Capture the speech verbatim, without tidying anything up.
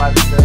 my